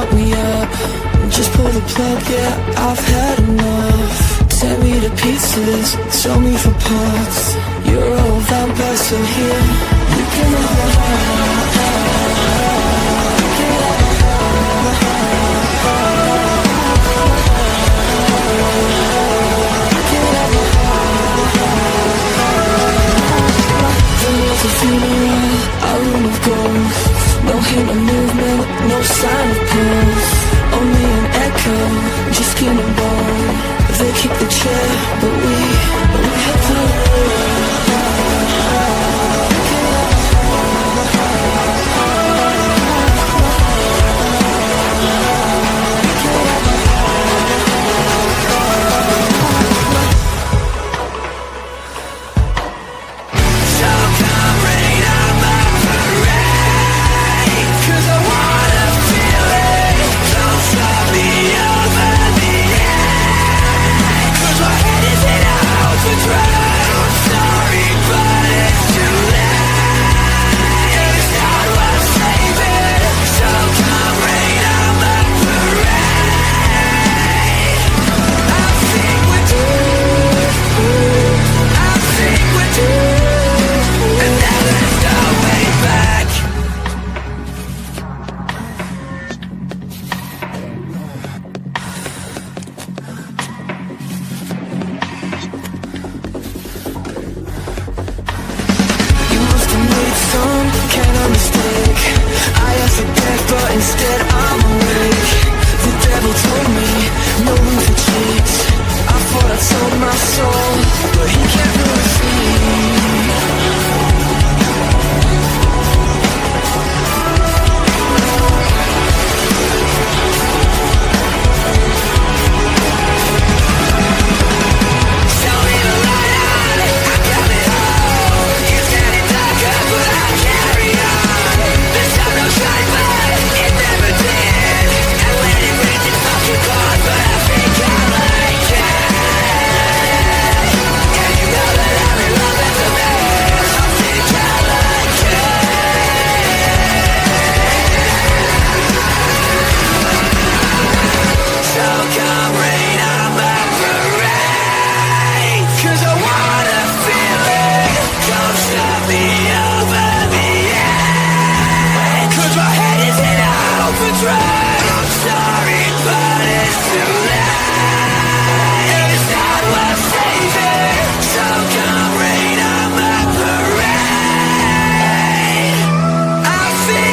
lock me up, just pull the plug, yeah, I've had enough. Take me to pieces, sell me for parts. You're all vampire, so here you can all. A funeral, a room of gold. No hint of movement, no sign of pulse. Only an echo, just skin and bone. They kick the chair, but we have the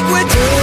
we do.